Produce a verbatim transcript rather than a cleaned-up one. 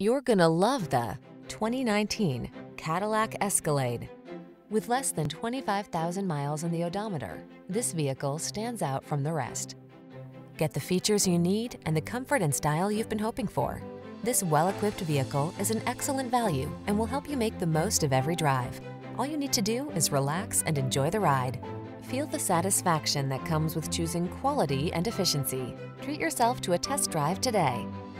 You're gonna love the twenty nineteen Cadillac Escalade. With less than twenty-five thousand miles on the odometer, this vehicle stands out from the rest. Get the features you need and the comfort and style you've been hoping for. This well-equipped vehicle is an excellent value and will help you make the most of every drive. All you need to do is relax and enjoy the ride. Feel the satisfaction that comes with choosing quality and efficiency. Treat yourself to a test drive today.